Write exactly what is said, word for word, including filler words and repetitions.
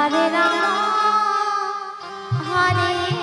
Hare Rama Hare